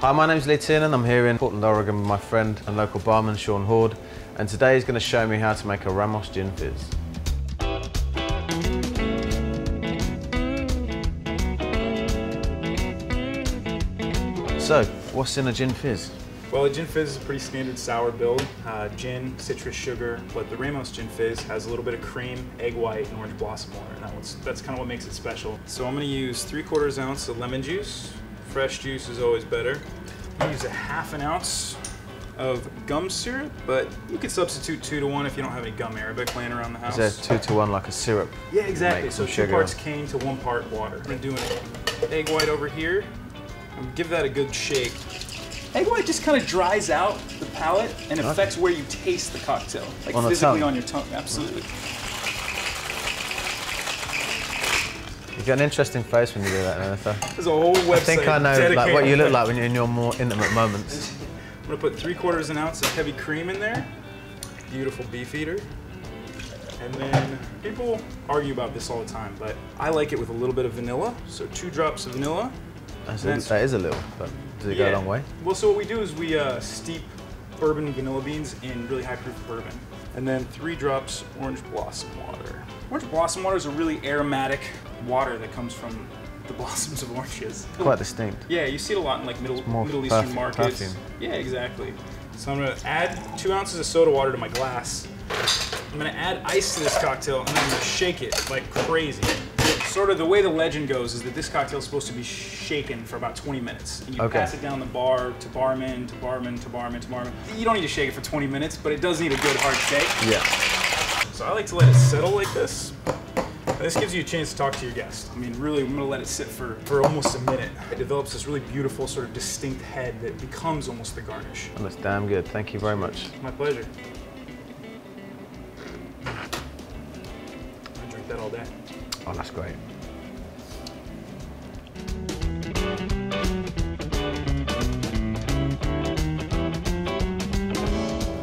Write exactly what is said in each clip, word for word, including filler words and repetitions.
Hi, my name's Lee Tiernan. I'm here in Portland, Oregon with my friend and local barman, Sean Hoard, and today he's going to show me how to make a Ramos Gin Fizz. So, what's in a Gin Fizz? Well, a Gin Fizz is a pretty standard sour build. Uh, gin, citrus, sugar, but the Ramos Gin Fizz has a little bit of cream, egg white, and orange blossom water, and that was, that's kind of what makes it special. So I'm going to use three quarters ounce of lemon juice. Fresh juice is always better. I use a half an ounce of gum syrup, but you could substitute two to one if you don't have any gum arabic laying around the house. Is that two to one like a syrup? Yeah, exactly. So two sugar. parts cane to one part water. I'm gonna do an egg white over here. I'm gonna give that a good shake. Egg white just kind of dries out the palate and okay. affects where you taste the cocktail, like on physically on your tongue. Absolutely. You've got an interesting face when you do that, Nathan. There's a whole website. I think I know like, what you look like when you're in your more intimate moments. I'm gonna put three quarters an ounce of heavy cream in there. Beautiful Beefeater. And then people argue about this all the time, but I like it with a little bit of vanilla. So two drops of vanilla. That's a, that is a little, but does it yeah. go a long way? Well, so what we do is we uh, steep bourbon and vanilla beans in really high proof bourbon. And then three drops orange blossom water. Orange blossom water is a really aromatic water that comes from the blossoms of oranges. Quite distinct. Yeah, you see it a lot in like Middle, Middle Eastern markets. Perfume. Yeah, exactly. So I'm gonna add two ounces of soda water to my glass. I'm gonna add ice to this cocktail and then I'm gonna shake it like crazy. Sort of the way the legend goes is that this cocktail is supposed to be shaken for about twenty minutes. And you okay. pass it down the bar to barman, to barman, to barman, to barman. You don't need to shake it for twenty minutes, but it does need a good hard shake. Yeah. So I like to let it settle like this. This gives you a chance to talk to your guest. I mean, really, I'm gonna let it sit for, for almost a minute. It develops this really beautiful, sort of distinct head that becomes almost the garnish. That looks damn good. Thank you very much. My pleasure. I drink that all day. Oh, that's great.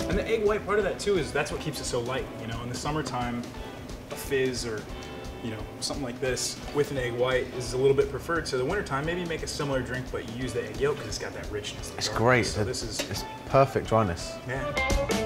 And the egg white part of that, too, is that's what keeps it so light. You know, in the summertime, a fizz or you know, something like this with an egg white is a little bit preferred. So the wintertime, maybe make a similar drink, but you use the egg yolk because it's got that richness. It's great. So this is it's perfect dryness. Yeah.